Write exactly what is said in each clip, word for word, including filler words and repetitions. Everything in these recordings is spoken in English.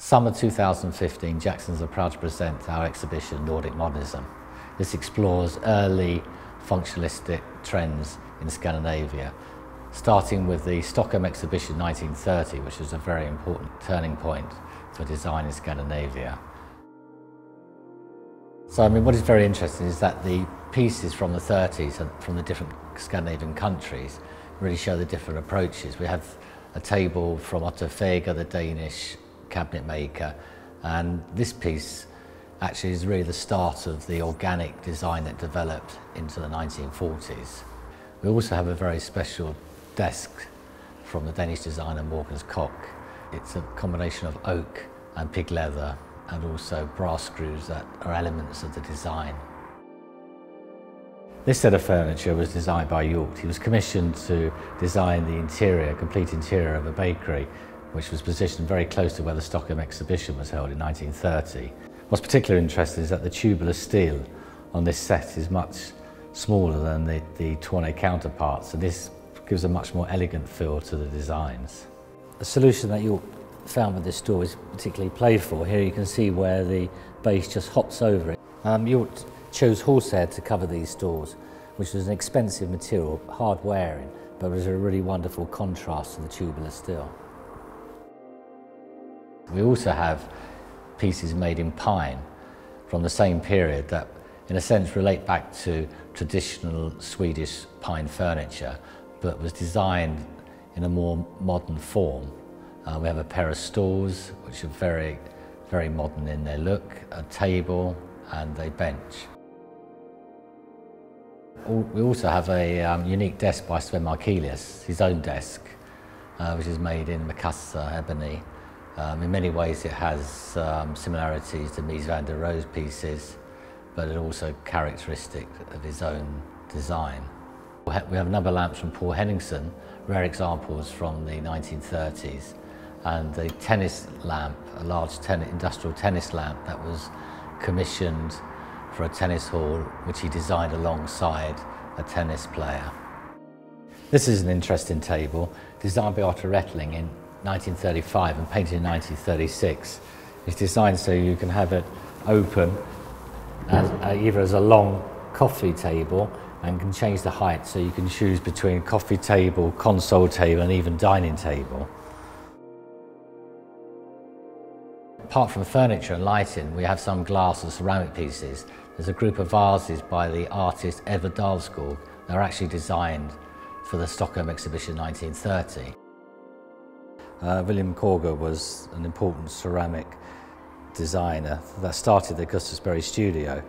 Summer two thousand fifteen, Jackson's are proud to present our exhibition, Nordic Modernism. This explores early functionalistic trends in Scandinavia, starting with the Stockholm Exhibition nineteen thirty, which was a very important turning point for design in Scandinavia. So, I mean, what is very interesting is that the pieces from the thirties and from the different Scandinavian countries really show the different approaches. We have a table from Otto Feger, the Danish cabinet maker, and this piece actually is really the start of the organic design that developed into the nineteen forties. We also have a very special desk from the Danish designer Mogens Koch. It's a combination of oak and pig leather, and also brass screws that are elements of the design. This set of furniture was designed by Hjorth. He was commissioned to design the interior, complete interior of a bakery, which was positioned very close to where the Stockholm exhibition was held in nineteen thirty. What's particularly interesting is that the tubular steel on this set is much smaller than the, the Tournée counterparts, and this gives a much more elegant feel to the designs. The solution that Hjorth found with this door is particularly playful. Here you can see where the base just hops over it. Um, Hjorth chose horsehair to cover these doors, which was an expensive material, hard wearing, but was a really wonderful contrast to the tubular steel. We also have pieces made in pine from the same period that in a sense relate back to traditional Swedish pine furniture, but was designed in a more modern form. Uh, we have a pair of stools, which are very, very modern in their look, a table and a bench. We also have a um, unique desk by Sven Markelius, his own desk, uh, which is made in Macassar ebony. Um, in many ways it has um, similarities to Mies van der Rohe's pieces, but it's also characteristic of his own design. We have a number of lamps from Paul Henningsen, rare examples from the nineteen thirties, and a tennis lamp, a large ten industrial tennis lamp that was commissioned for a tennis hall, which he designed alongside a tennis player. This is an interesting table, designed by Arthur Rettling in nineteen thirty-five and painted in nineteen thirty-six. It's designed so you can have it open as, uh, either as a long coffee table, and can change the height so you can choose between coffee table, console table and even dining table. Apart from furniture and lighting, we have some glass and ceramic pieces. There's a group of vases by the artist Eva Dahlskog that are actually designed for the Stockholm Exhibition nineteen thirty. Uh, William Corger was an important ceramic designer that started the Gustavsberg studio.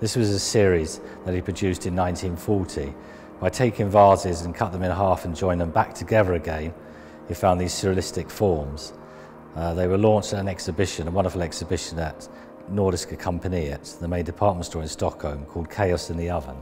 This was a series that he produced in nineteen forty. By taking vases and cut them in half and joined them back together again, he found these surrealistic forms. Uh, they were launched at an exhibition, a wonderful exhibition at Nordiska Kompaniet, the main department store in Stockholm, called Chaos in the Oven.